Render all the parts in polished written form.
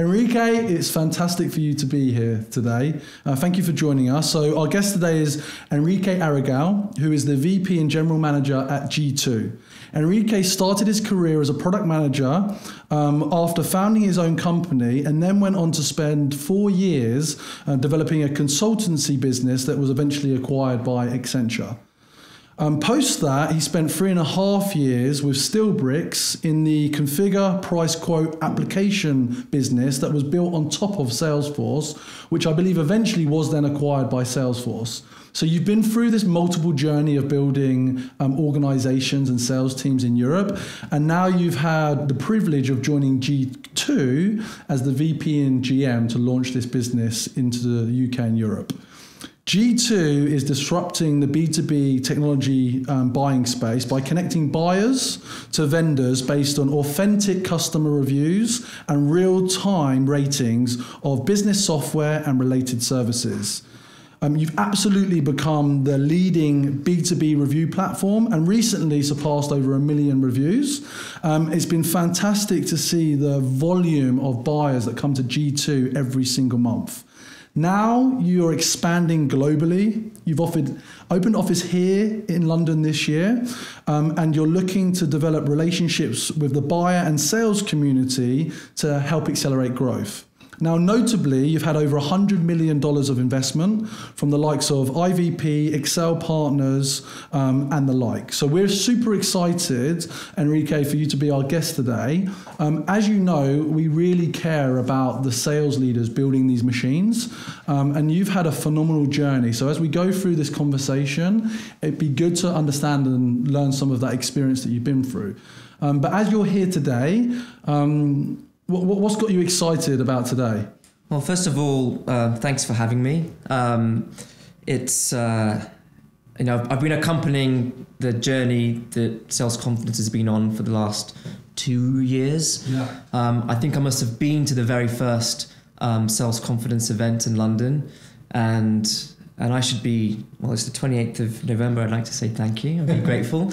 Henrique, it's fantastic for you to be here today. Thank you for joining us. So our guest today is Henrique Aragao, who is the VP and General Manager at G2. Henrique started his career as a product manager after founding his own company, and then went on to spend 4 years developing a consultancy business that was eventually acquired by Accenture. Post that, he spent 3.5 years with Steelbricks in the configure, price quote, application business that was built on top of Salesforce, which I believe eventually was then acquired by Salesforce. So you've been through this multiple journey of building organizations and sales teams in Europe, and now you've had the privilege of joining G2 as the VP and GM to launch this business into the UK and Europe. G2 is disrupting the B2B technology buying space by connecting buyers to vendors based on authentic customer reviews and real-time ratings of business software and related services. You've absolutely become the leading B2B review platform and recently surpassed over 1 million reviews. It's been fantastic to see the volume of buyers that come to G2 every single month. Now you're expanding globally. You've opened office here in London this year, and you're looking to develop relationships with the buyer and sales community to help accelerate growth. Now, notably, you've had over $100 million of investment from the likes of IVP, Excel Partners, and the like. So we're super excited, Henrique, for you to be our guest today. As you know, we really care about the sales leaders building these machines, and you've had a phenomenal journey. So as we go through this conversation, it'd be good to understand and learn some of that experience that you've been through. But as you're here today, what's got you excited about today? Well, first of all, thanks for having me. You know, I've been accompanying the journey that Sales Confidence has been on for the last 2 years. Yeah. I think I must have been to the very first Sales Confidence event in London, and I should be, well, it's the 28th of November. I'd like to say thank you. I'd be grateful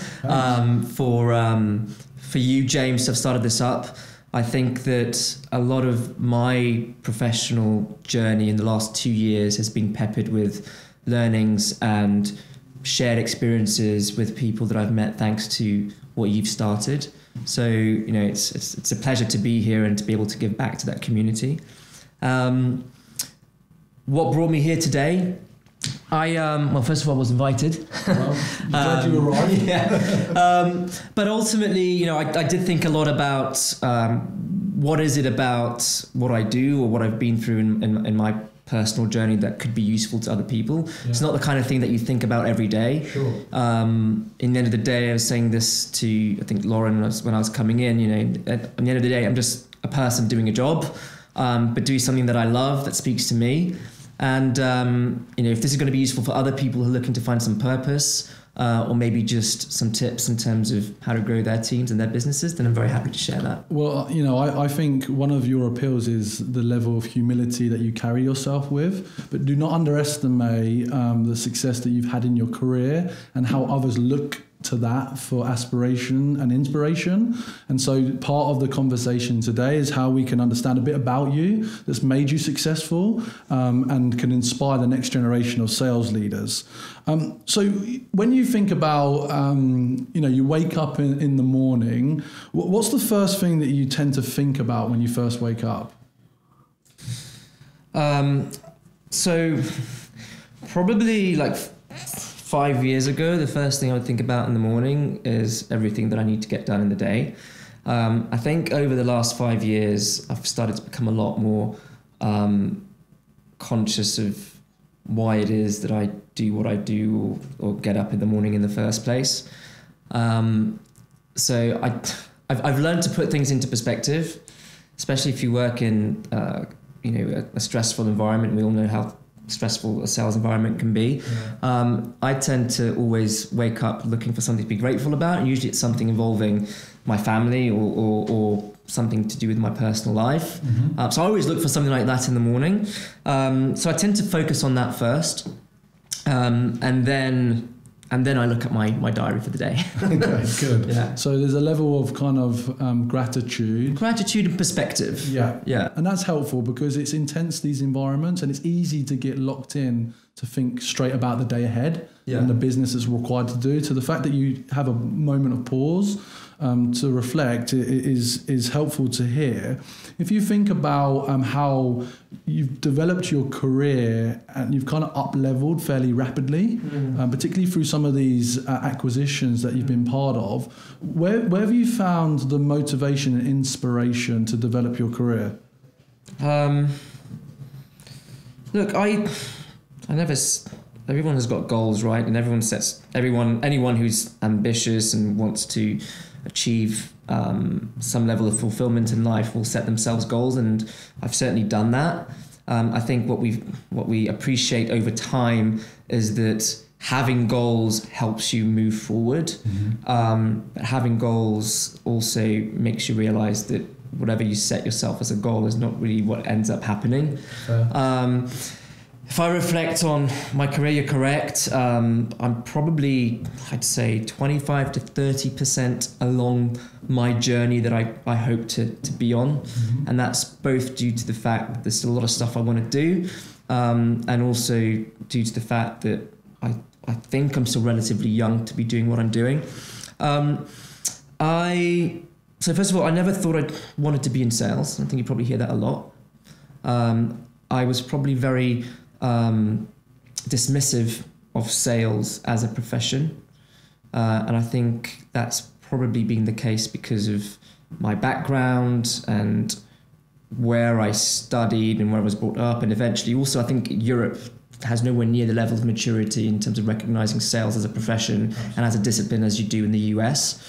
for you, James, to have started this up. I think that a lot of my professional journey in the last 2 years has been peppered with learnings and shared experiences with people that I've met thanks to what you've started. So, you know, it's a pleasure to be here and to be able to give back to that community. What brought me here today? Well, first of all, I was invited. Well, glad you were right. Yeah. But ultimately, you know, I did think a lot about what is it about what I do or what I've been through in my personal journey that could be useful to other people. Yeah. It's not the kind of thing that you think about every day. Sure. In the end of the day, I was saying this to, I think, Laura when I was coming in, you know, at the end of the day, I'm just a person doing a job, but doing something that I love, that speaks to me. And, you know, if this is going to be useful for other people who are looking to find some purpose or maybe just some tips in terms of how to grow their teams and their businesses, then I'm very happy to share that. Well, you know, I think one of your appeals is the level of humility that you carry yourself with, but do not underestimate the success that you've had in your career and how others look to that for aspiration and inspiration. And so part of the conversation today is how we can understand a bit about you that's made you successful and can inspire the next generation of sales leaders. So when you think about, you know, you wake up in the morning, what's the first thing that you tend to think about when you first wake up? So probably like 5 years ago, the first thing I would think about in the morning is everything that I need to get done in the day. I think over the last 5 years, I've started to become a lot more conscious of why it is that I do what I do or get up in the morning in the first place. So I've learned to put things into perspective, especially if you work in you know, a stressful environment. We all know how stressful a sales environment can be. Yeah. I tend to always wake up looking for something to be grateful about, and usually it's something involving my family or something to do with my personal life. Mm-hmm. So I always look for something like that in the morning. So I tend to focus on that first, and then And then I look at my diary for the day. Okay, good. Yeah. So there's a level of kind of gratitude. Gratitude and perspective. Yeah. Yeah. And that's helpful because it's intense, these environments, and it's easy to get locked in to think straight about the day ahead and the business is required to do. So the fact that you have a moment of pause to reflect is helpful to hear. If you think about how you've developed your career and you've kind of up-leveled fairly rapidly, particularly through some of these acquisitions that you've been part of, where have you found the motivation and inspiration to develop your career? Look, I never... Everyone has got goals, right? And anyone who's ambitious and wants to achieve some level of fulfillment in life will set themselves goals, and I've certainly done that. I think what we appreciate over time is that having goals helps you move forward. But having goals also makes you realize that whatever you set yourself as a goal is not really what ends up happening. If I reflect on my career, you're correct. I'm probably, I'd say, 25 to 30% along my journey that I hope to be on. And that's both due to the fact that there's still a lot of stuff I want to do, and also due to the fact that I think I'm still relatively young to be doing what I'm doing. So first of all, I never thought I wanted to be in sales. I think you probably hear that a lot. I was probably very... dismissive of sales as a profession. And I think that's probably been the case because of my background and where I studied and where I was brought up. And eventually also I think Europe has nowhere near the level of maturity in terms of recognizing sales as a profession and as a discipline as you do in the US.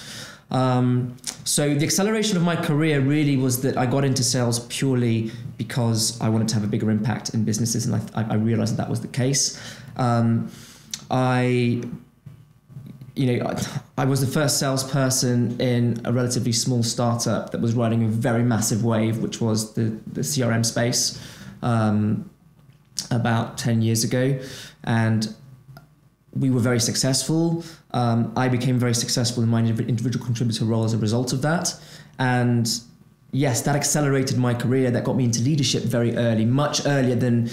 So the acceleration of my career really was that I got into sales purely because I wanted to have a bigger impact in businesses, and I realized that was the case. I was the first salesperson in a relatively small startup that was riding a very massive wave, which was the CRM space, about 10 years ago. And we were very successful. I became very successful in my individual contributor role as a result of that. And yes, that accelerated my career. That got me into leadership very early, much earlier than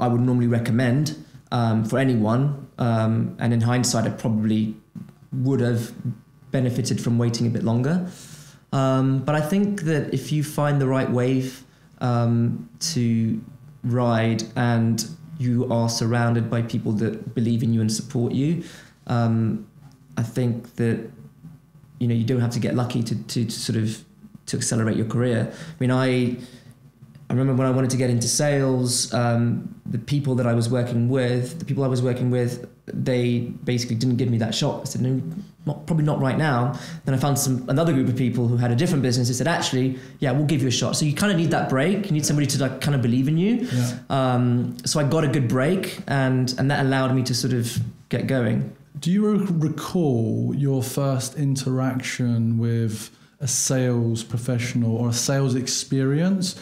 I would normally recommend for anyone. And in hindsight, I probably would have benefited from waiting a bit longer. But I think that if you find the right wave to ride and you are surrounded by people that believe in you and support you, I think that, you know, you don't have to get lucky to accelerate your career. I mean, I remember when I wanted to get into sales, the people I was working with, they basically didn't give me that shot. I said, no, probably not right now. Then I found another group of people who had a different business. They said, actually, yeah, we'll give you a shot. So you kind of need that break. You need somebody to like kind of believe in you. Yeah. So I got a good break, and that allowed me to sort of get going. Do you recall your first interaction with a sales professional or a sales experience?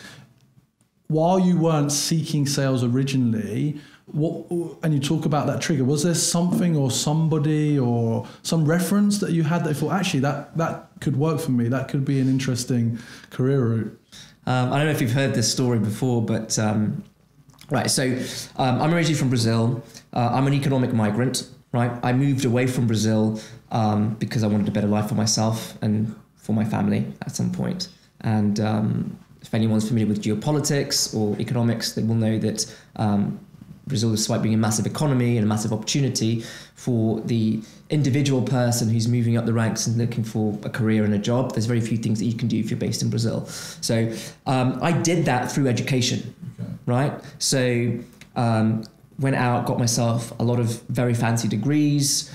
While you weren't seeking sales originally, and you talk about that trigger, was there something or somebody or some reference that you had that you thought, actually, that could work for me, that could be an interesting career route? I don't know if you've heard this story before, but I'm originally from Brazil. I'm an economic migrant, right? I moved away from Brazil because I wanted a better life for myself and for my family at some point. And if anyone's familiar with geopolitics or economics, they will know that Brazil, despite being a massive economy and a massive opportunity for the individual person who's moving up the ranks and looking for a career and a job, there's very few things that you can do if you're based in Brazil. So I did that through education, right? So went out, got myself a lot of very fancy degrees,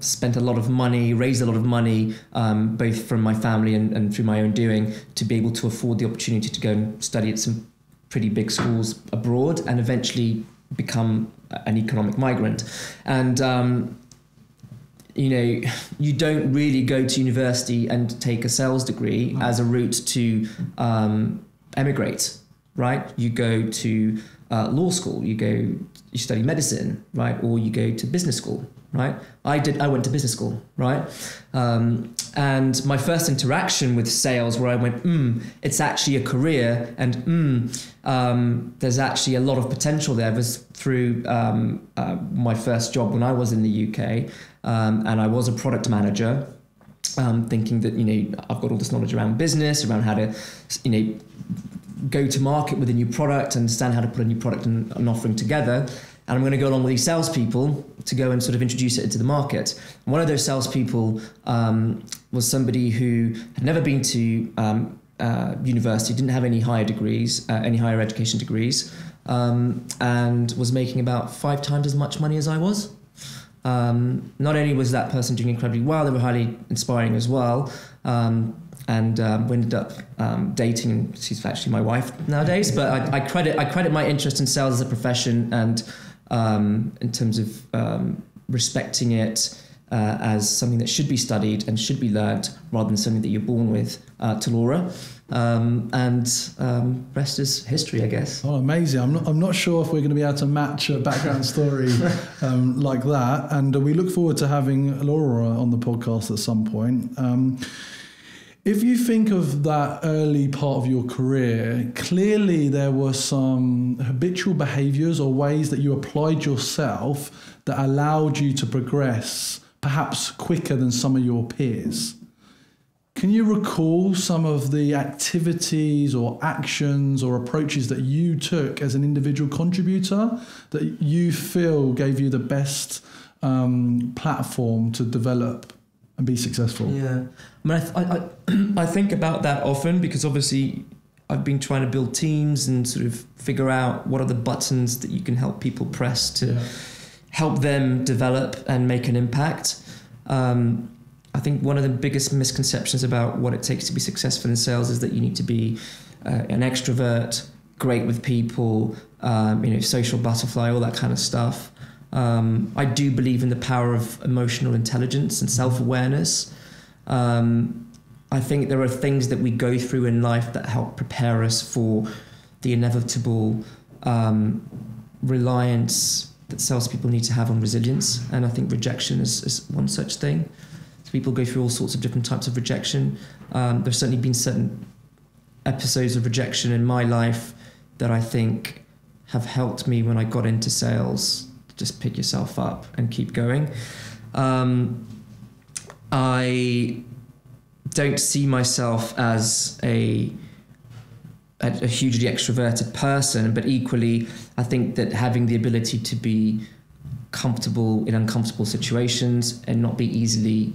spent a lot of money, raised a lot of money, both from my family and through my own doing, to be able to afford the opportunity to go and study at some pretty big schools abroad and eventually become an economic migrant. And you don't really go to university and take a sales degree as a route to emigrate, right? You go to law school, you study medicine, right? Or you go to business school, right? I went to business school, right? And my first interaction with sales, where I went, it's actually a career, and there's actually a lot of potential there, was through my first job when I was in the UK, and I was a product manager, thinking that, I've got all this knowledge around business, around how to, go to market with a new product, understand how to put a new product and an offering together. And I'm going to go along with these salespeople to go and sort of introduce it into the market. And one of those salespeople was somebody who had never been to university, didn't have any higher education degrees, and was making about 5 times as much money as I was. Not only was that person doing incredibly well, they were highly inspiring as well. We ended up dating, and she's actually my wife nowadays. But I credit my interest in sales as a profession, and in terms of respecting it as something that should be studied and should be learned, rather than something that you're born with, to Laura. Rest is history, I guess. Oh, amazing. I'm not sure if we're going to be able to match a background story like that. And we look forward to having Laura on the podcast at some point. If you think of that early part of your career, clearly there were some habitual behaviours or ways that you applied yourself that allowed you to progress perhaps quicker than some of your peers. Can you recall some of the activities or actions or approaches that you took as an individual contributor that you feel gave you the best platform to develop and be successful? Yeah, I think about that often, because obviously I've been trying to build teams and sort of figure out what are the buttons that you can help people press to help them develop and make an impact. I think one of the biggest misconceptions about what it takes to be successful in sales is that you need to be an extrovert, great with people, social butterfly, all that kind of stuff. I do believe in the power of emotional intelligence and self-awareness. I think there are things that we go through in life that help prepare us for the inevitable reliance that salespeople need to have on resilience. And I think rejection is one such thing. So people go through all sorts of different types of rejection. There's certainly been certain episodes of rejection in my life that I think have helped me when I got into sales. Just pick yourself up and keep going. I don't see myself as a hugely extroverted person, but equally, I think that having the ability to be comfortable in uncomfortable situations and not be easily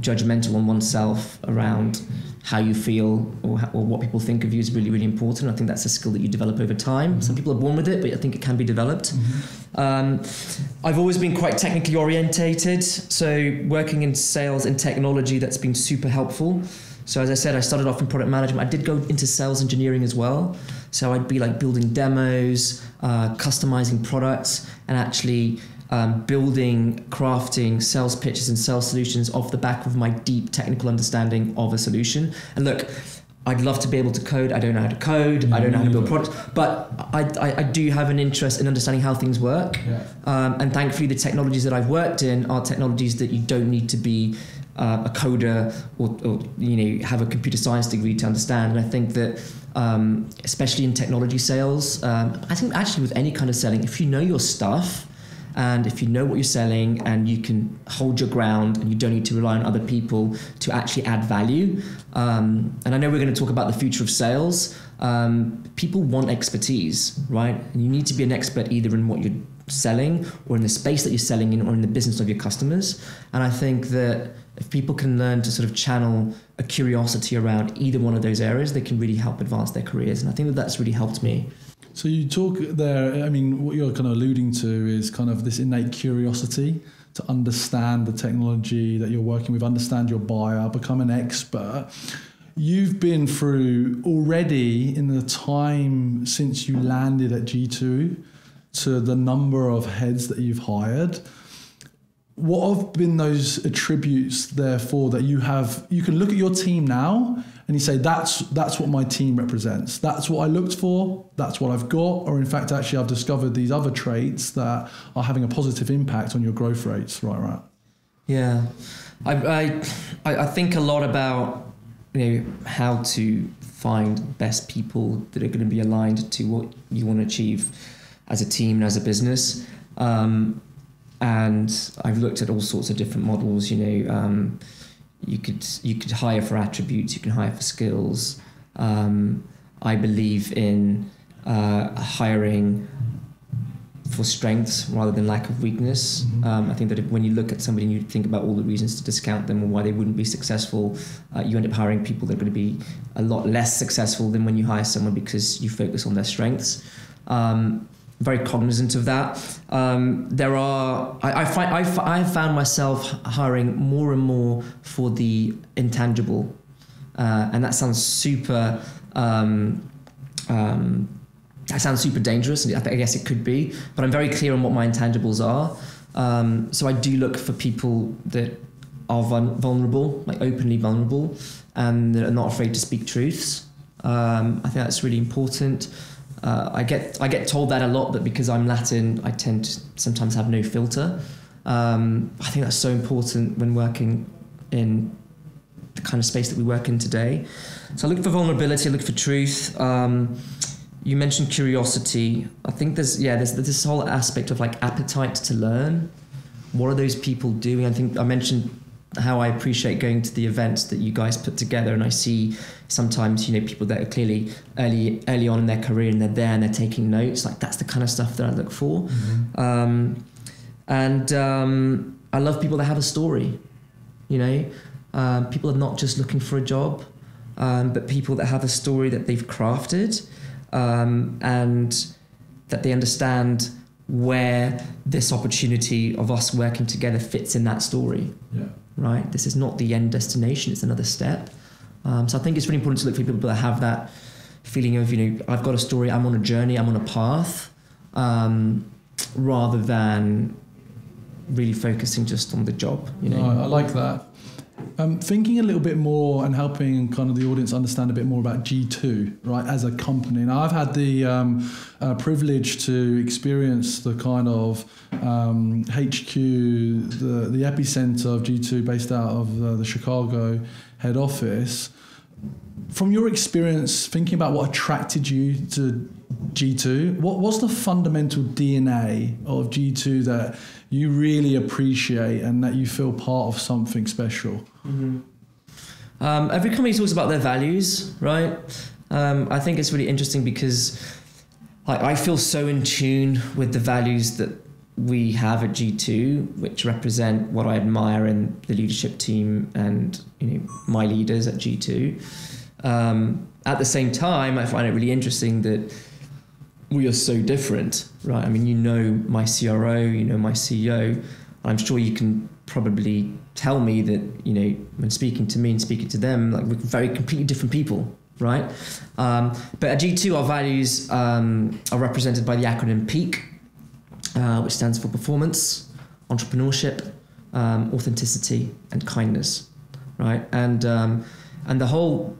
judgmental on oneself around how you feel or what people think of you is really, really important. I think that's a skill that you develop over time. Mm-hmm. Some people are born with it, but I think it can be developed. Mm-hmm. I've always been quite technically orientated, so working in sales and technology, that's been super helpful. So as I said, I started off in product management. I did go into sales engineering as well. So I'd be like building demos, customizing products, and actually building, crafting sales pitches and sales solutions off the back of my deep technical understanding of a solution. And look, I'd love to be able to code. I don't know how to code. Mm-hmm. I don't know how to build products, but I do have an interest in understanding how things work. Yeah. And thankfully, the technologies that I've worked in are technologies that you don't need to be a coder or have a computer science degree to understand. And I think that especially in technology sales, I think actually with any kind of selling, if you know your stuff, and if you know what you're selling and you can hold your ground and you don't need to rely on other people to actually add value. And I know we're going to talk about the future of sales. People want expertise, right? And you need to be an expert either in what you're selling or in the space that you're selling in or in the business of your customers. And I think that if people can learn to sort of channel a curiosity around either one of those areas, they can really help advance their careers. And I think that that's really helped me. So you talk there, I mean, what you're kind of alluding to is kind of this innate curiosity to understand the technology that you're working with, understand your buyer, become an expert. You've been through already in the time since you landed at G2 to the number of heads that you've hired. what have been those attributes, therefore, that you have? You can look at your team now and you say, that's what my team represents. That's what I looked for. That's what I've got. Or in fact, actually, I've discovered these other traits that are having a positive impact on your growth rates. Right. Yeah. I think a lot about, you know, how to find best people that are going to be aligned to what you want to achieve as a team and as a business. And I've looked at all sorts of different models. You know, you could hire for attributes, you can hire for skills. I believe in hiring for strengths rather than lack of weakness. I think that if, when you look at somebody and you think about all the reasons to discount them or why they wouldn't be successful, you end up hiring people that are going to be a lot less successful than when you hire someone because you focus on their strengths. Very cognizant of that. I found myself hiring more and more for the intangible, and that sounds super dangerous. And I guess it could be, but I'm very clear on what my intangibles are. So I do look for people that are vulnerable, like openly vulnerable, and that are not afraid to speak truths. I think that's really important. I get told that a lot, but because I'm Latin, I tend to sometimes have no filter. I think that's so important when working in the kind of space that we work in today. So I look for vulnerability, I look for truth. You mentioned curiosity. I think there's this whole aspect of like appetite to learn. What are those people doing? I think I mentioned how I appreciate going to the events that you guys put together, and I see sometimes, you know, people that are clearly early on in their career and they're there and they're taking notes. Like, that's the kind of stuff that I look for. Mm-hmm. I love people that have a story, you know. People are not just looking for a job, but people that have a story that they've crafted, and that they understand where this opportunity of us working together fits in that story. Yeah. Right? This is not the end destination, it's another step. So I think it's really important to look for people that have that feeling of, you know, I've got a story, I'm on a journey, I'm on a path, rather than really focusing just on the job. You know? I like that. Thinking a little bit more and helping kind of the audience understand a bit more about G2, right, as a company. Now, I've had the privilege to experience the kind of HQ, the epicenter of G2 based out of the Chicago head office. From your experience, thinking about what attracted you to G2, what's the fundamental DNA of G2 that you really appreciate and that you feel part of something special? Mm-hmm. Every company talks about their values, right? I think it's really interesting because I feel so in tune with the values that we have at G2, which represent what I admire in the leadership team and, you know, my leaders at G2. At the same time, I find it really interesting that we are so different, right? I mean, you know my CRO, you know my CEO. I'm sure you can probably tell me that, you know, when speaking to me and speaking to them, like, we're very completely different people, right? But at G2, our values are represented by the acronym PEAK, which stands for performance, entrepreneurship, authenticity, and kindness, right? And the whole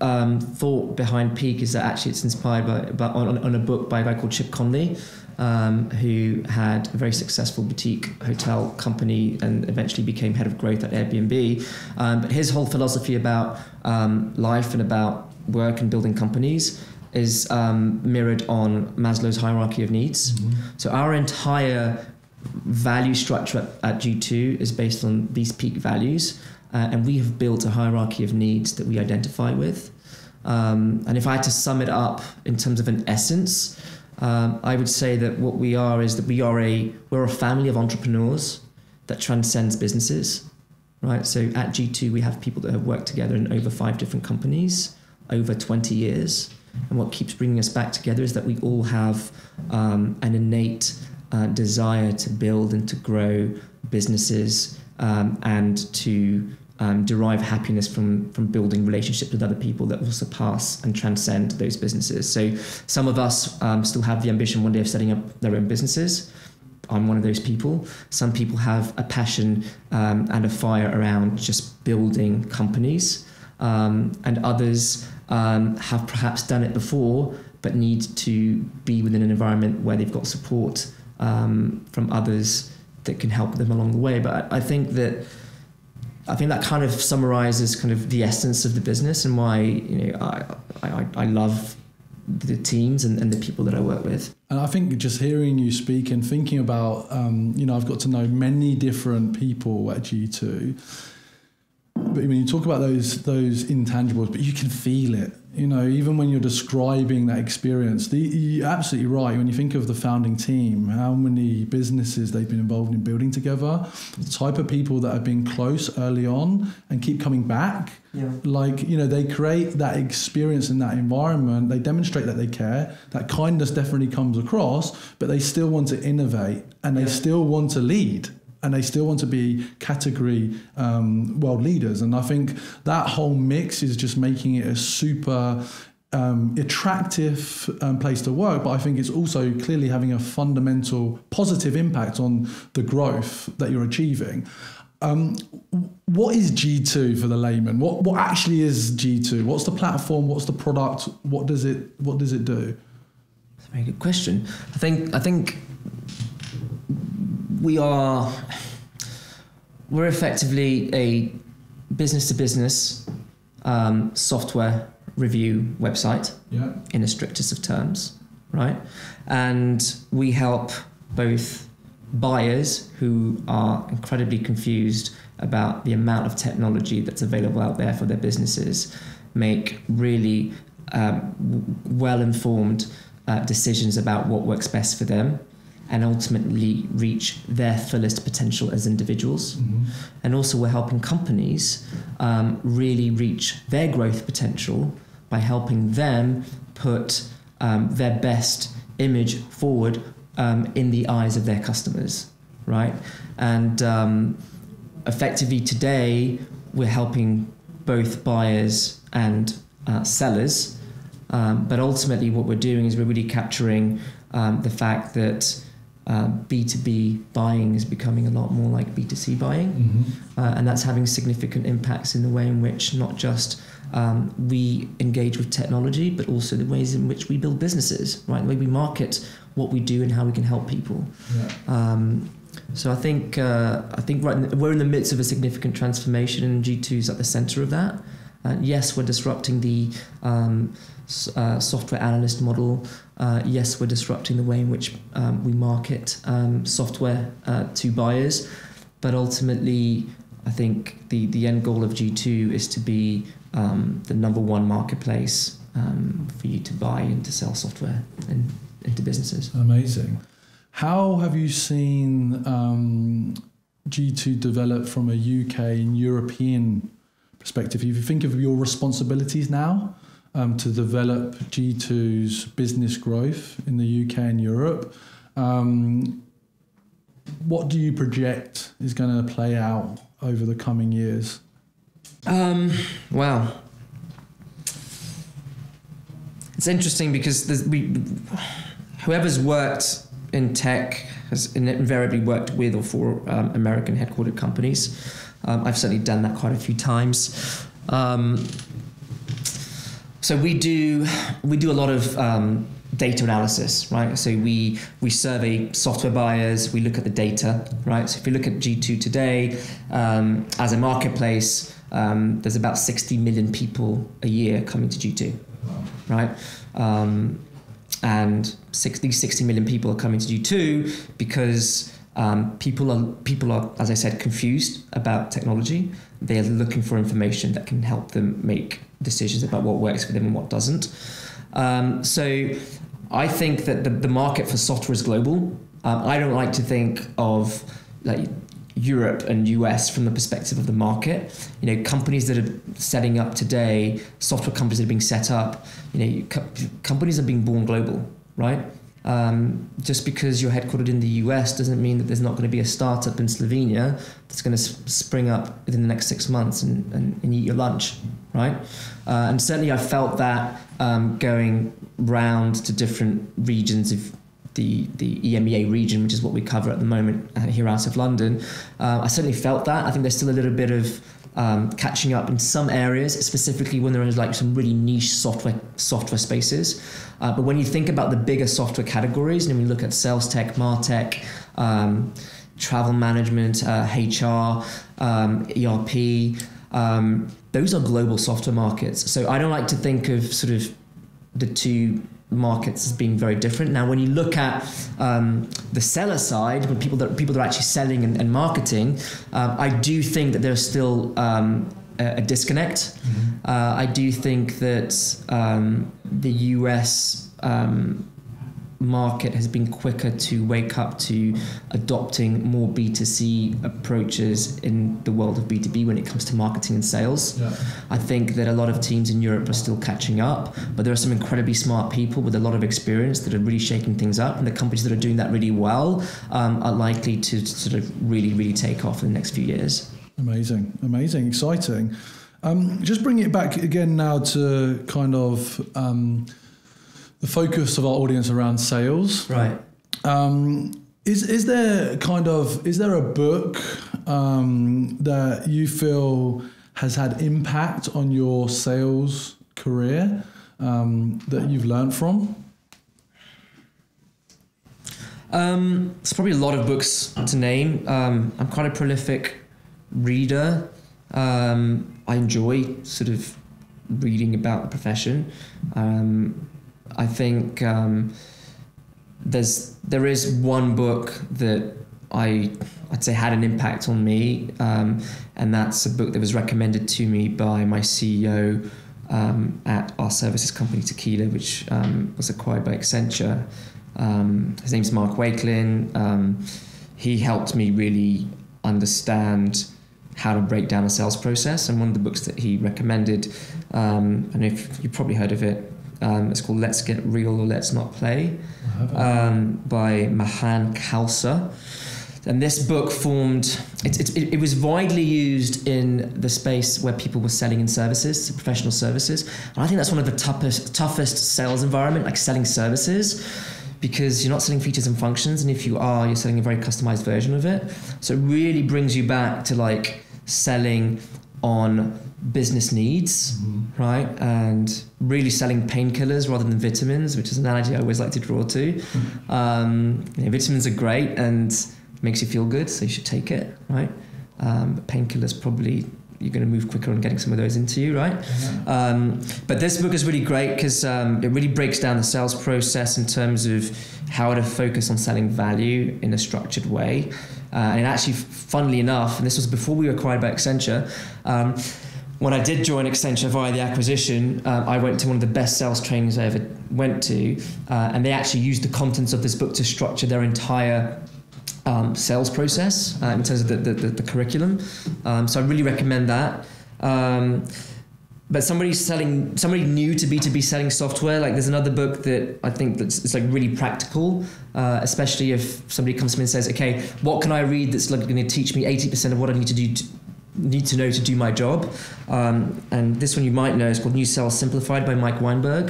thought behind PEAK is that actually it's inspired on a book by a guy called Chip Conley, who had a very successful boutique hotel company and eventually became head of growth at Airbnb. But his whole philosophy about life and about work and building companies is mirrored on Maslow's hierarchy of needs. Mm-hmm. So our entire value structure at G2 is based on these PEAK values. And we have built a hierarchy of needs that we identify with. And if I had to sum it up in terms of an essence, I would say that what we are is that we're a family of entrepreneurs that transcends businesses, right? So at G2, we have people that have worked together in over 5 different companies over 20 years. And what keeps bringing us back together is that we all have an innate desire to build and to grow businesses, and to derive happiness from building relationships with other people that will surpass and transcend those businesses. So some of us still have the ambition one day of setting up their own businesses. I'm one of those people. Some people have a passion and a fire around just building companies, and others have perhaps done it before but need to be within an environment where they've got support from others that can help them along the way. But I think that kind of summarizes kind of the essence of the business and why, you know, I love the teams and the people that I work with. And I think just hearing you speak and thinking about, you know, I've got to know many different people at G2. But when you talk about those intangibles, but you can feel it, you know, even when you're describing that experience. You're absolutely right. When you think of the founding team, how many businesses they've been involved in building together, the type of people that have been close early on and keep coming back. Yeah. Like, you know, they create that experience in that environment. They demonstrate that they care. That kindness definitely comes across, but they still want to innovate and they still want to lead. And they still want to be category world leaders. And I think that whole mix is just making it a super attractive place to work. But I think it's also clearly having a fundamental positive impact on the growth that you're achieving. What is G2 for the layman? What actually is G2? What's the platform? What's the product? What does it do? That's a very good question. I think we're effectively a business-to-business software review website, in the strictest of terms, right? And we help both buyers who are incredibly confused about the amount of technology that's available out there for their businesses make really well-informed decisions about what works best for them, and ultimately reach their fullest potential as individuals. Mm-hmm. And also we're helping companies really reach their growth potential by helping them put their best image forward in the eyes of their customers, right? And effectively today, we're helping both buyers and sellers, but ultimately what we're doing is we're really capturing the fact that B2B buying is becoming a lot more like B2C buying. Mm-hmm. And that's having significant impacts in the way in which not just we engage with technology, but also the ways in which we build businesses, right? The way we market what we do and how we can help people. Yeah. So I think we're in the midst of a significant transformation, and G2 is at the center of that. Yes, we're disrupting the software analyst model. Yes, we're disrupting the way in which we market software to buyers. But ultimately, I think the end goal of G2 is to be the #1 marketplace for you to buy and to sell software and into businesses. Amazing. How have you seen G2 develop from a UK and European perspective? If you think of your responsibilities now, to develop G2's business growth in the UK and Europe. What do you project is going to play out over the coming years? Wow. It's interesting because whoever's worked in tech has invariably worked with or for American headquartered companies. I've certainly done that quite a few times. So we do a lot of data analysis, right? So we survey software buyers, we look at the data, right? So if you look at G2 today, as a marketplace, there's about 60 million people a year coming to G2, right? And 60 million people are coming to G2 because people are, as I said, confused about technology. They're looking for information that can help them make decisions about what works for them and what doesn't. So I think that the market for software is global. I don't like to think of like Europe and US from the perspective of the market. You know, companies that are setting up today, software companies that are being set up, you know, companies are being born global, right? Just because you're headquartered in the US doesn't mean that there's not going to be a startup in Slovenia that's going to spring up within the next 6 months and eat your lunch, right? And certainly I felt that going round to different regions of the EMEA region, which is what we cover at the moment here out of London. I certainly felt that. I think there's still a little bit of catching up in some areas, specifically when there is like some really niche software spaces. But when you think about the bigger software categories, and we look at sales tech, martech, travel management, HR, ERP, those are global software markets. So I don't like to think of sort of the two markets as being very different. Now, when you look at the seller side, when people that are actually selling and marketing, I do think that there's still a disconnect. Mm-hmm. I do think that the US market has been quicker to wake up to adopting more B2C approaches in the world of B2B when it comes to marketing and sales. Yeah. I think that a lot of teams in Europe are still catching up, but there are some incredibly smart people with a lot of experience that are really shaking things up, and the companies that are doing that really well are likely to sort of really, really take off in the next few years. Amazing, amazing, exciting. Just bringing it back again now to kind of the focus of our audience around sales, right? Is there a book that you feel has had impact on your sales career that you've learned from? It's probably a lot of books to name. I'm quite a prolific reader. I enjoy sort of reading about the profession. I think there is one book that I'd say had an impact on me, and that's a book that was recommended to me by my CEO at our services company Tequila, which was acquired by Accenture. His name's Mark Wakelin. He helped me really understand how to break down a sales process, and one of the books that he recommended, I don't know if you've probably heard of it. It's called Let's Get Real or Let's Not Play by Mahan Khalsa. And this book formed, it was widely used in the space where people were selling in services, professional services. And I think that's one of the toughest sales environment, like selling services, because you're not selling features and functions. And if you are, you're selling a very customized version of it. So it really brings you back to like selling on business needs, mm-hmm. right? And really selling painkillers rather than vitamins, which is an analogy I always like to draw to. Mm-hmm. Vitamins are great and makes you feel good, so you should take it, right? But painkillers probably, you're gonna move quicker on getting some of those into you, right? Mm-hmm. But this book is really great because it really breaks down the sales process in terms of how to focus on selling value in a structured way. And actually, funnily enough, and this was before we were acquired by Accenture, when I did join Accenture via the acquisition, I went to one of the best sales trainings I ever went to, and they actually used the contents of this book to structure their entire sales process in terms of the curriculum. So I really recommend that. But somebody new to B2B selling software, like there's another book that I think it's like really practical, especially if somebody comes to me and says, okay, what can I read that's like gonna teach me 80% of what I need to know to do my job? And this one you might know is called New Sales Simplified by Mike Weinberg.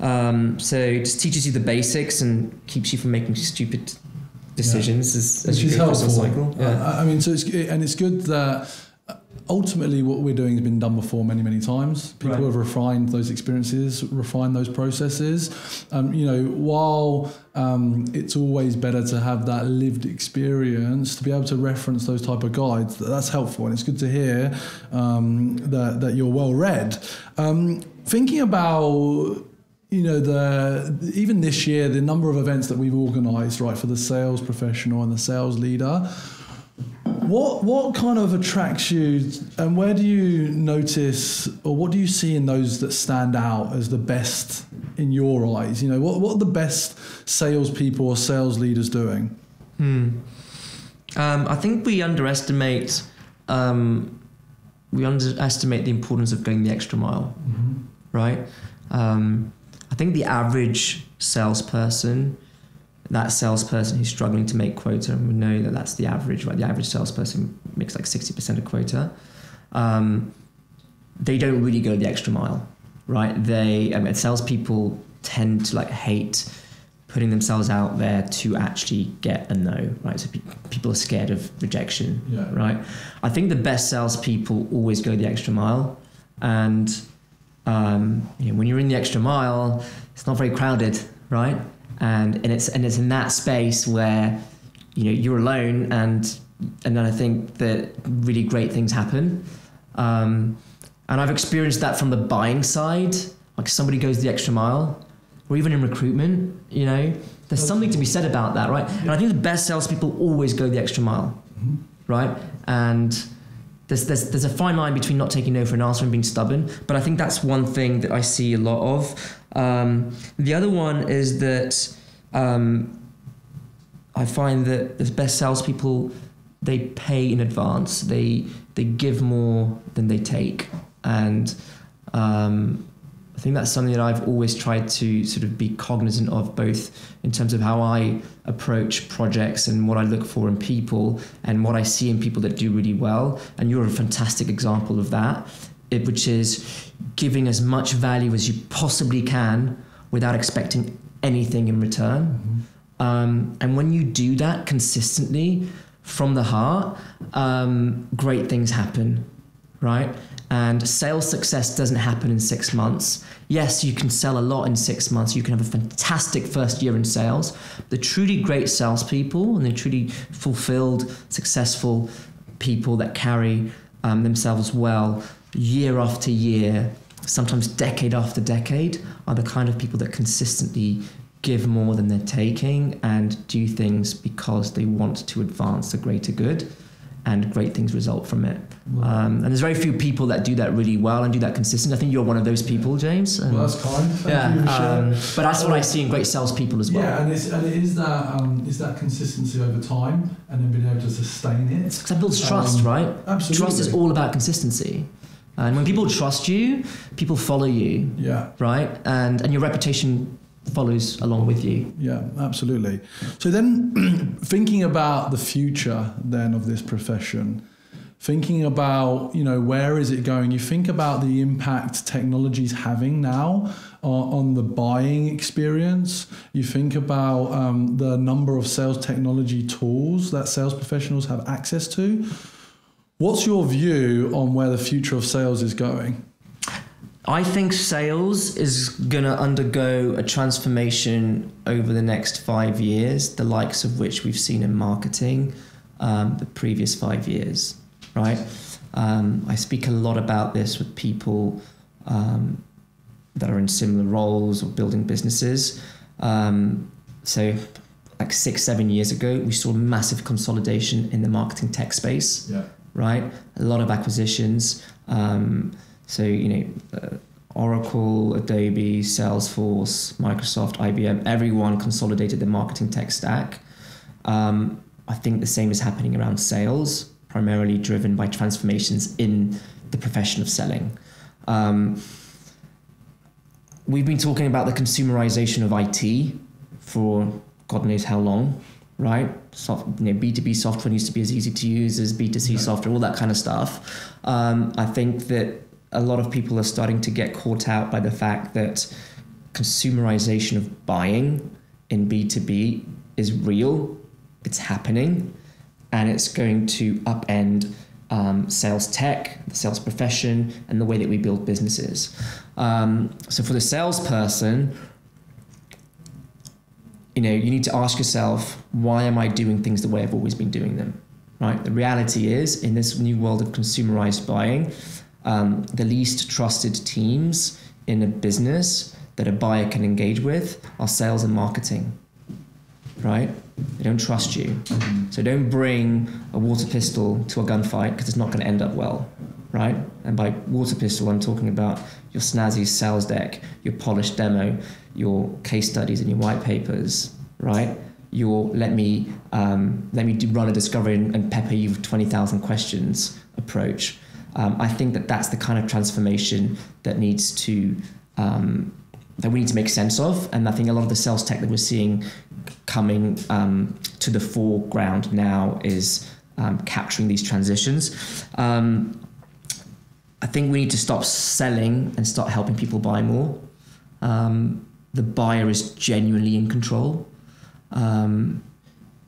Mm-hmm. So it just teaches you the basics and keeps you from making stupid decisions, yeah. as you go through the cycle. Yeah. I mean, so it's good that ultimately what we're doing has been done before many, many times. People right. have refined those experiences, refined those processes. You know, while it's always better to have that lived experience, to be able to reference those type of guides, that's helpful. And it's good to hear that you're well read. Thinking about, you know, even this year, the number of events that we've organised, right, for the sales professional and the sales leader, what kind of attracts you, and where do you notice, or what do you see in those that stand out as the best in your eyes? You know, what are the best salespeople or sales leaders doing? I think we underestimate the importance of going the extra mile, mm-hmm. right? I think the average salesperson, that salesperson who's struggling to make quota, and we know that that's the average, right? The average salesperson makes like 60% of quota. They don't really go the extra mile, right? Salespeople tend to like hate putting themselves out there to actually get a no, right? So people are scared of rejection, yeah, right? I think the best salespeople always go the extra mile, and you know, when you're in the extra mile, it's not very crowded, right? And it's in that space where you know you're alone, and then I think that really great things happen. And I've experienced that from the buying side, like somebody goes the extra mile. Or even in recruitment, you know, there's something to be said about that, right? Yeah. And I think the best salespeople always go the extra mile, mm-hmm, right? And there's a fine line between not taking no for an answer and being stubborn. But I think that's one thing that I see a lot of. The other one is that I find that the best salespeople, they pay in advance. They give more than they take, and I think that's something that I've always tried to sort of be cognizant of, both in terms of how I approach projects and what I look for in people and what I see in people that do really well. And you're a fantastic example of that, which is giving as much value as you possibly can without expecting anything in return. Mm-hmm. And when you do that consistently from the heart, great things happen, right? And sales success doesn't happen in 6 months. Yes, you can sell a lot in 6 months. You can have a fantastic first year in sales. The truly great salespeople and the truly fulfilled, successful people that carry themselves well year after year, sometimes decade after decade, are the kind of people that consistently give more than they're taking and do things because they want to advance the greater good, and great things result from it. Wow. And there's very few people that do that really well and do that consistently. I think you're one of those people, James. And well, that's kind. But that's what I see in great salespeople as well. Yeah, and it is that consistency over time and then being able to sustain it. Because that builds trust, right? Absolutely. Trust is all about consistency. And when people trust you, people follow you. Yeah. Right? And your reputation follows along with you. Yeah, absolutely. So then thinking about the future then of this profession, thinking about, you know, where is it going? You think about the impact technology's having now on the buying experience. You think about the number of sales technology tools that sales professionals have access to. What's your view on where the future of sales is going? I think sales is going to undergo a transformation over the next 5 years, the likes of which we've seen in marketing the previous 5 years, right? I speak a lot about this with people that are in similar roles or building businesses. So like 6-7 years ago, we saw massive consolidation in the marketing tech space, yeah, right? A lot of acquisitions. So, you know, Oracle, Adobe, Salesforce, Microsoft, IBM, everyone consolidated the marketing tech stack. I think the same is happening around sales, primarily driven by transformations in the profession of selling. We've been talking about the consumerization of IT for God knows how long, right? B2B software needs to be as easy to use as B2C right, software, all that kind of stuff. I think that a lot of people are starting to get caught out by the fact that consumerization of buying in B2B is real, it's happening, and it's going to upend sales tech, the sales profession, and the way that we build businesses. So for the salesperson, you know, you need to ask yourself, why am I doing things the way I've always been doing them, right? The reality is, in this new world of consumerized buying, the least trusted teams in a business that a buyer can engage with are sales and marketing, right? They don't trust you. So don't bring a water pistol to a gunfight because it's not going to end up well, right? And by water pistol, I'm talking about your snazzy sales deck, your polished demo, your case studies and your white papers, right? Your let me run a discovery and pepper you with 20,000 questions approach. I think that that's the kind of transformation that needs to, that we need to make sense of. And I think a lot of the sales tech that we're seeing coming to the foreground now is capturing these transitions. I think we need to stop selling and start helping people buy more. the buyer is genuinely in control.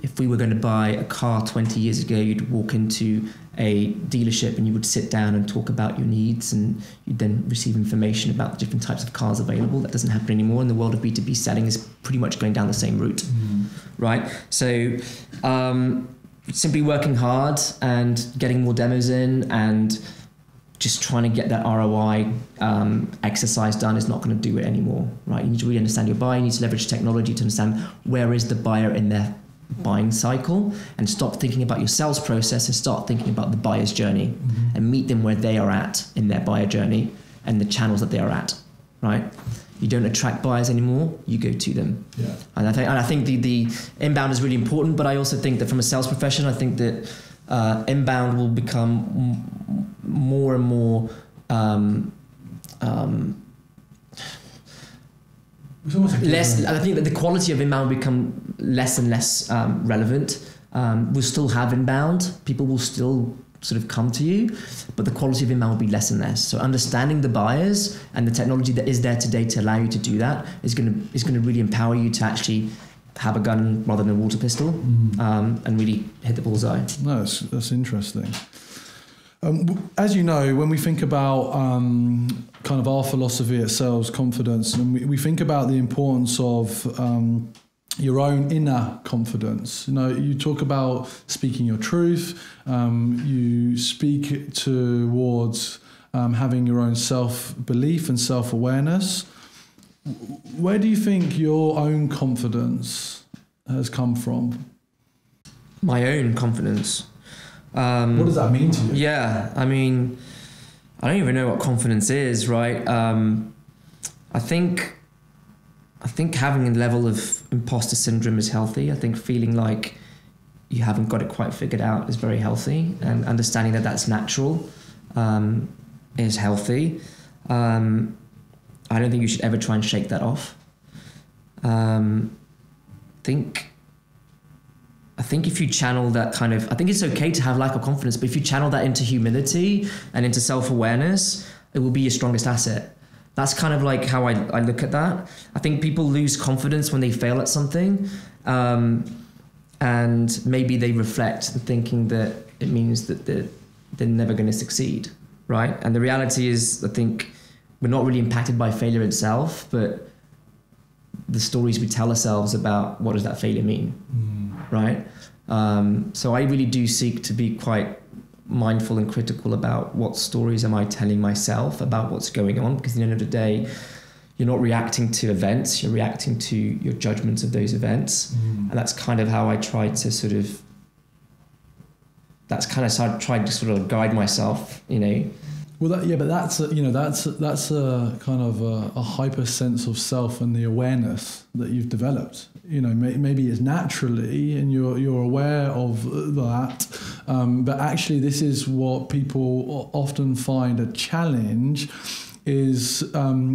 If we were going to buy a car 20 years ago, you'd walk into a dealership and you would sit down and talk about your needs, and you'd then receive information about the different types of cars available. That doesn't happen anymore, and the world of B2B selling is pretty much going down the same route, right? So simply working hard and getting more demos in and just trying to get that ROI exercise done is not going to do it anymore, right? You need to really understand your buyer. You need to leverage technology to understand where is the buyer in their buying cycle, and stop thinking about your sales process and start thinking about the buyer's journey, and meet them where they are at in their buyer journey and the channels that they are at, right? You don't attract buyers anymore, you go to them. Yeah. And I think the inbound is really important, but I also think that from a sales profession, I think that inbound will become more and more less. And I think that the quality of inbound will become less and less relevant. We'll still have inbound, people will still sort of come to you, but the quality of inbound will be less and less. So understanding the buyers and the technology that is there today to allow you to do that is going to really empower you to actually have a gun rather than a water pistol, and really hit the bullseye. No, that's interesting. As you know, when we think about kind of our philosophy at Sales Confidence, and we think about the importance of your own inner confidence. You know, you talk about speaking your truth. You speak towards having your own self-belief and self-awareness. Where do you think your own confidence has come from? My own confidence. What does that mean to you? Yeah, I mean, I don't even know what confidence is, right? I think having a level of imposter syndrome is healthy. I think feeling like you haven't got it quite figured out is very healthy, and understanding that that's natural is healthy. I don't think you should ever try and shake that off. I think if you channel that kind of, I think it's okay to have lack of confidence, but if you channel that into humility and into self-awareness, it will be your strongest asset. That's kind of like how I look at that. I think people lose confidence when they fail at something, and maybe they reflect the thinking that it means that they're never going to succeed, right? And the reality is, I think we're not really impacted by failure itself, but the stories we tell ourselves about what does that failure mean, right? So I really do seek to be quite mindful and critical about what stories am I telling myself about what's going on, because at the end of the day, you're not reacting to events, you're reacting to your judgments of those events. And that's kind of how I try to sort of, guide myself, you know. Well, that's a kind of a hyper sense of self and the awareness that you've developed. You know, maybe it's naturally, and you're aware of that, but actually, this is what people often find a challenge is. You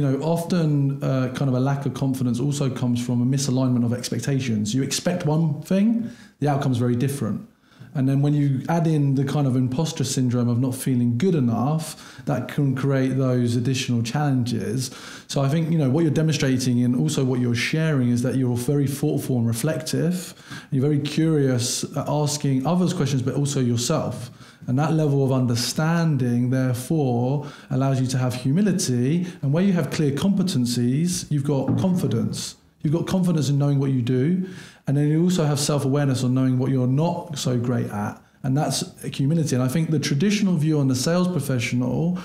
know, often kind of a lack of confidence also comes from a misalignment of expectations. You expect one thing, the outcome's very different. And then when you add in the kind of imposter syndrome of not feeling good enough, that can create those additional challenges. So I think, you know, what you're demonstrating and also what you're sharing is that you're very thoughtful and reflective. You're very curious, asking others questions, but also yourself. And that level of understanding, therefore, allows you to have humility. And where you have clear competencies, you've got confidence. You've got confidence in knowing what you do. And then you also have self-awareness on knowing what you're not so great at. And that's humility. And I think the traditional view on the sales professional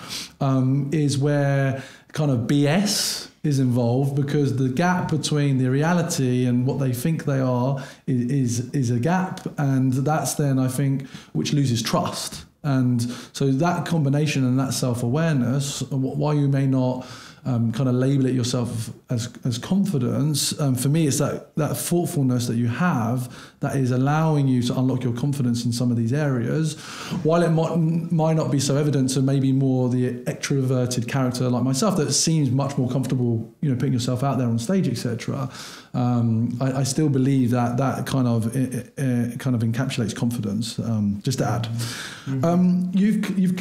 is where kind of BS is involved, because the gap between the reality and what they think they are is a gap. And that's then, I think, which loses trust. And so that combination and that self-awareness, why you may not kind of label it yourself as confidence. For me, it's that thoughtfulness that you have that is allowing you to unlock your confidence in some of these areas, while it might not be so evident to maybe more the extroverted character like myself that seems much more comfortable, you know, putting yourself out there on stage, etc. I still believe that kind of encapsulates confidence. Just to add, you've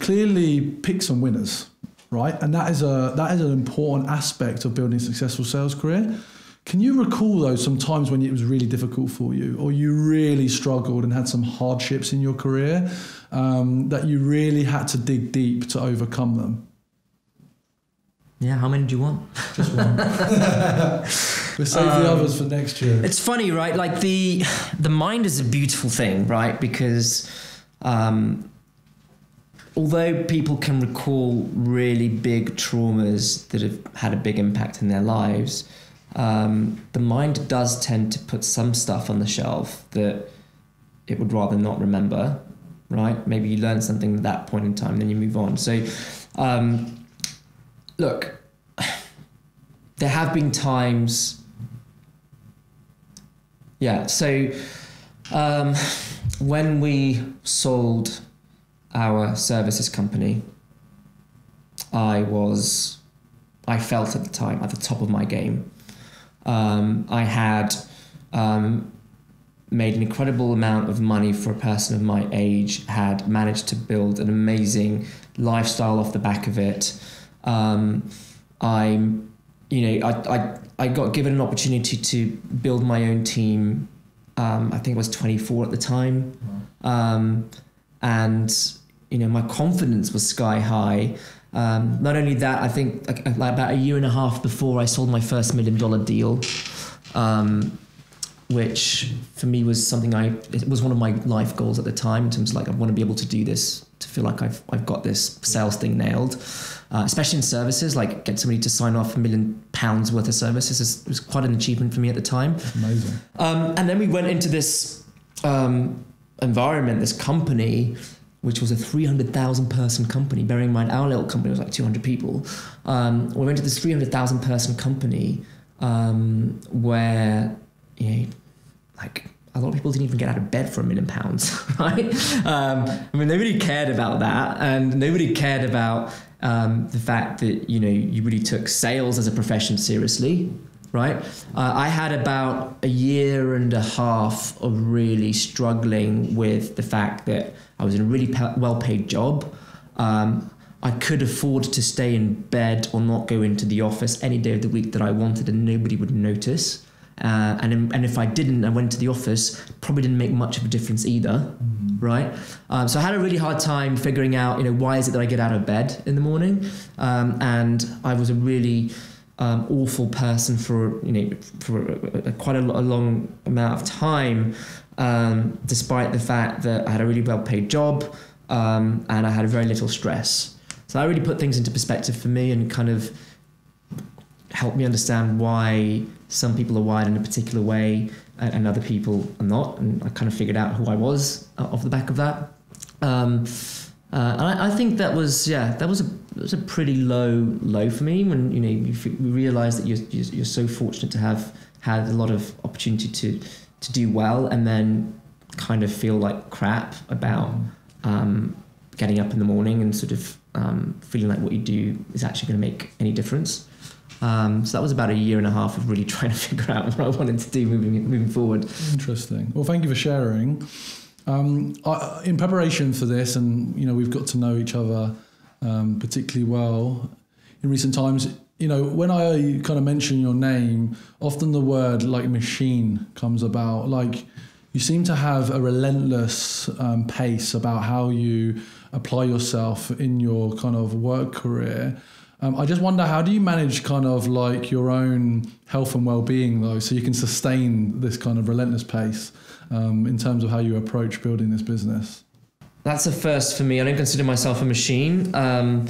clearly picked some winners. right? And that is an important aspect of building a successful sales career. Can you recall, though, some times when it was really difficult for you, or you really struggled and had some hardships in your career that you really had to dig deep to overcome them? Yeah, how many do you want? Just one. We'll save the others for next year. It's funny, right? Like the mind is a beautiful thing, right? Because although people can recall really big traumas that have had a big impact in their lives, the mind does tend to put some stuff on the shelf that it would rather not remember, right? Maybe you learn something at that point in time, then you move on. So, look, there have been times, yeah. So, when we sold our services company, I felt at the time at the top of my game. I had made an incredible amount of money for a person of my age, had managed to build an amazing lifestyle off the back of it. I got given an opportunity to build my own team. I think I was 24 at the time. And, you know, my confidence was sky high. Not only that, I think like about a year and a half before I sold my first $1 million deal, which for me was something it was one of my life goals at the time in terms of like, I want to be able to do this, to feel like I've got this sales thing nailed, especially in services, like get somebody to sign off £1 million worth of services. It was quite an achievement for me at the time. That's amazing. And then we went into this environment, this company, which was a 300,000 person company. Bearing in mind, our little company was like 200 people. We went to this 300,000 person company where, you know, like a lot of people didn't even get out of bed for £1 million, right? I mean, nobody cared about that, and nobody cared about the fact that, you know, you really took sales as a profession seriously, right? I had about a year and a half of really struggling with the fact that I was in a really well-paid job. I could afford to stay in bed or not go into the office any day of the week that I wanted, and nobody would notice. And if I didn't, I went to the office, probably didn't make much of a difference either, right? So I had a really hard time figuring out, you know, why is it that I get out of bed in the morning? And I was a really awful person for, you know, for quite a long amount of time, despite the fact that I had a really well-paid job and I had very little stress. So that really put things into perspective for me and kind of helped me understand why some people are wired in a particular way and other people are not. And I kind of figured out who I was off the back of that. And I think that was, yeah, that was a pretty low for me when, you know, you realize that you're so fortunate to have had a lot of opportunity to do well and then kind of feel like crap about getting up in the morning and sort of feeling like what you do is actually going to make any difference. So that was about a year and a half of really trying to figure out what I wanted to do moving forward. Interesting. Well, thank you for sharing. In preparation for this, and, you know, we've got to know each other particularly well in recent times. You know, when I kind of mention your name, often the word like machine comes about. Like, you seem to have a relentless pace about how you apply yourself in your kind of work career. I just wonder, how do you manage kind of like your own health and well-being, though, so you can sustain this kind of relentless pace in terms of how you approach building this business? That's a first for me. I don't consider myself a machine. I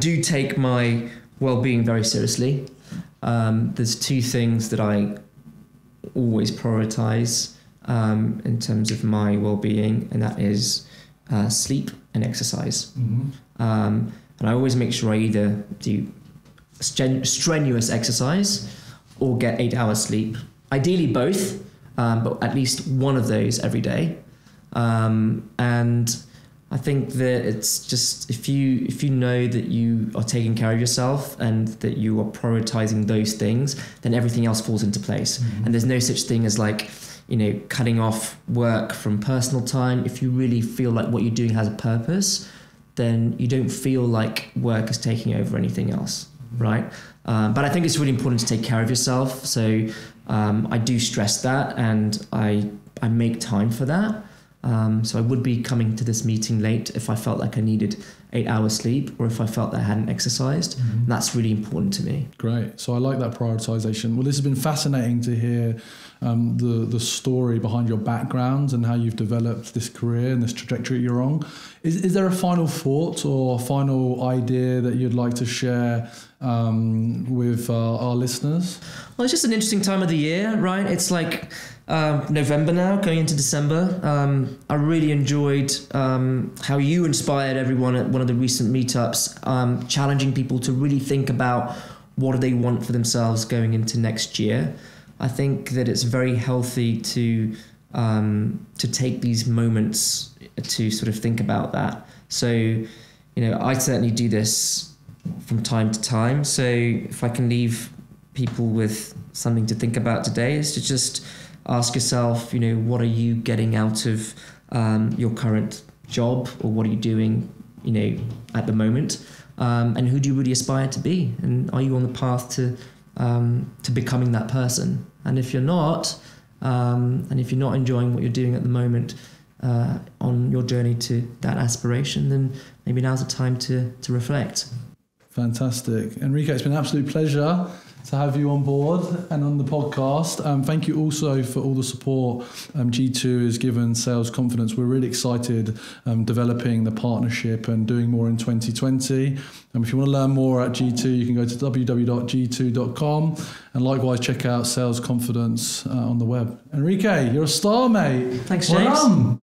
do take my well-being very seriously. There's two things that I always prioritize in terms of my well-being, and that is sleep and exercise. And I always make sure I either do strenuous exercise or get 8 hours sleep. Ideally both, but at least one of those every day. And I think that it's just, if you know that you are taking care of yourself and that you are prioritizing those things, then everything else falls into place. And there's no such thing as, like, you know, cutting off work from personal time. If you really feel like what you're doing has a purpose, then you don't feel like work is taking over anything else, right? But I think it's really important to take care of yourself. So I do stress that, and I make time for that. So I would be coming to this meeting late if I felt like I needed 8 hours sleep, or if I felt that I hadn't exercised. Mm-hmm. And that's really important to me. Great. So I like that prioritization. Well, this has been fascinating to hear the story behind your background and how you've developed this career and this trajectory you're on. Is there a final thought or final idea that you'd like to share with our listeners? Well, it's just an interesting time of the year, right? It's like November now, going into December. I really enjoyed how you inspired everyone at one of the recent meetups, challenging people to really think about what do they want for themselves going into next year. I think that it's very healthy to take these moments to sort of think about that. So, you know, I certainly do this from time to time. So if I can leave people with something to think about today, is to just ask yourself, you know, what are you getting out of your current job, or what are you doing, you know, at the moment? And who do you really aspire to be? And are you on the path to becoming that person? And if you're not, and if you're not enjoying what you're doing at the moment on your journey to that aspiration, then maybe now's the time to reflect. Fantastic. Henrique, it's been an absolute pleasure to have you on board and on the podcast. Thank you also for all the support G2 has given Sales Confidence. We're really excited developing the partnership and doing more in 2020. If you want to learn more at G2, you can go to www.g2.com, and likewise check out Sales Confidence on the web. Henrique, you're a star, mate. Thanks, James. Well done.